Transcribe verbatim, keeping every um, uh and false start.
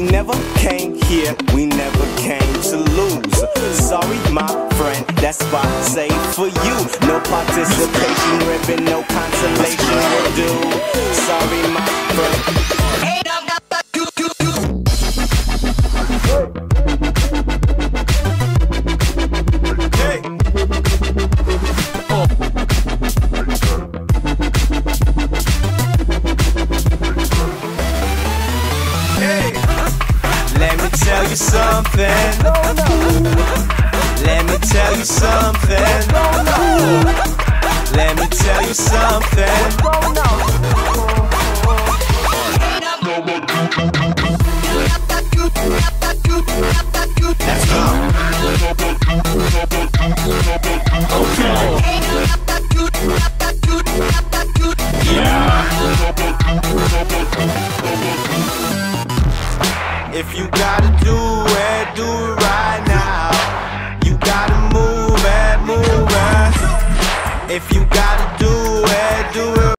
We never came here, we never came to lose. Sorry, my friend, that's why I say for you. No participation ribbon, no consolation will do. Sorry, my friend. Let me tell you something. Let me tell you something. Let me tell you something. Okay. Yeah. If you gotta do it, do it.